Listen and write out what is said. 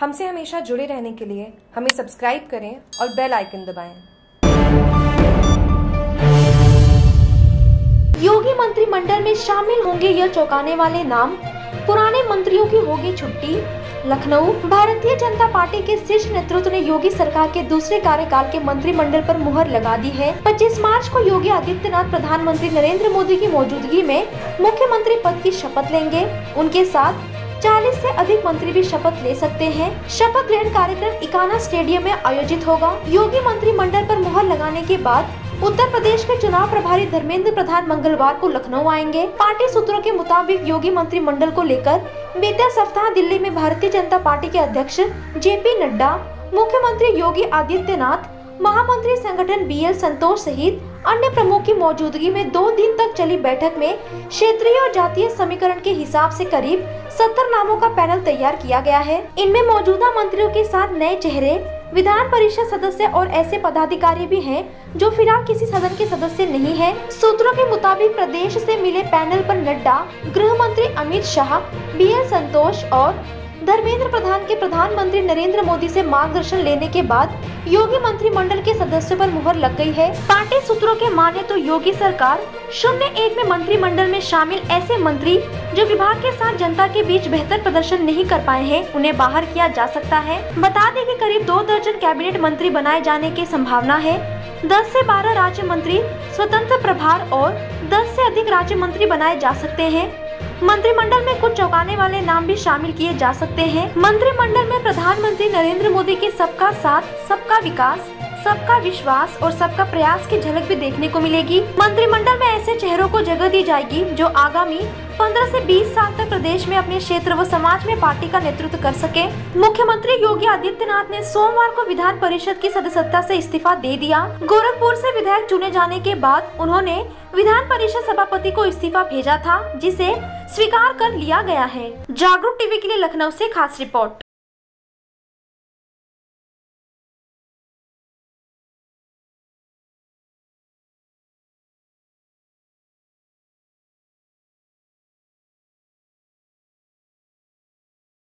हमसे हमेशा जुड़े रहने के लिए हमें सब्सक्राइब करें और बेल आइकन दबाएं। योगी मंत्रिमंडल में शामिल होंगे यह चौंकाने वाले नाम, पुराने मंत्रियों की होगी छुट्टी। लखनऊ। भारतीय जनता पार्टी के शीर्ष नेतृत्व ने योगी सरकार के दूसरे कार्यकाल के मंत्रिमंडल पर मुहर लगा दी है। 25 मार्च को योगी आदित्यनाथ प्रधानमंत्री नरेंद्र मोदी की मौजूदगी में मुख्यमंत्री पद की शपथ लेंगे। उनके साथ 40 से अधिक मंत्री भी शपथ ले सकते हैं। शपथ ग्रहण कार्यक्रम इकाना स्टेडियम में आयोजित होगा। योगी मंत्रिमंडल पर मुहर लगाने के बाद उत्तर प्रदेश के चुनाव प्रभारी धर्मेंद्र प्रधान मंगलवार को लखनऊ आएंगे। पार्टी सूत्रों के मुताबिक योगी मंत्रिमंडल को लेकर बीते सप्ताह दिल्ली में भारतीय जनता पार्टी के अध्यक्ष जेपी नड्डा, मुख्यमंत्री योगी आदित्यनाथ, महामंत्री संगठन बीएल संतोष सहित अन्य प्रमुख की मौजूदगी में 2 दिन तक चली बैठक में क्षेत्रीय और जातीय समीकरण के हिसाब से करीब 70 नामों का पैनल तैयार किया गया है। इनमें मौजूदा मंत्रियों के साथ नए चेहरे, विधान परिषद सदस्य और ऐसे पदाधिकारी भी हैं जो फिलहाल किसी सदन के सदस्य नहीं हैं। सूत्रों के मुताबिक प्रदेश से मिले पैनल पर नड्डा, गृह मंत्री अमित शाह, बीएल संतोष और धर्मेंद्र प्रधान के प्रधानमंत्री नरेंद्र मोदी से मार्गदर्शन लेने के बाद योगी मंत्रिमंडल के सदस्यों पर मुहर लग गई है। पार्टी सूत्रों के माने तो योगी सरकार 01 में मंत्रिमंडल में शामिल ऐसे मंत्री जो विभाग के साथ जनता के बीच बेहतर प्रदर्शन नहीं कर पाए हैं, उन्हें बाहर किया जा सकता है। बता दें कि करीब 2 दर्जन कैबिनेट मंत्री बनाए जाने की संभावना है। 10 से 12 राज्य मंत्री, स्वतंत्र प्रभार और 10 से अधिक राज्य मंत्री बनाए जा सकते हैं। मंत्रिमंडल में कुछ चौंकाने वाले नाम भी शामिल किए जा सकते हैं। मंत्रिमंडल में प्रधानमंत्री नरेंद्र मोदी के सबका साथ, सबका विकास, सबका विश्वास और सबका प्रयास की झलक भी देखने को मिलेगी। मंत्रिमंडल में ऐसे चेहरों को जगह दी जाएगी जो आगामी 15 से 20 साल तक प्रदेश में अपने क्षेत्र व समाज में पार्टी का नेतृत्व कर सके। मुख्यमंत्री योगी आदित्यनाथ ने सोमवार को विधान परिषद की सदस्यता से इस्तीफा दे दिया। गोरखपुर से विधायक चुने जाने के बाद उन्होंने विधान परिषद सभापति को इस्तीफा भेजा था, जिसे स्वीकार कर लिया गया है। जागरूक टीवी के लिए लखनऊ से खास रिपोर्ट।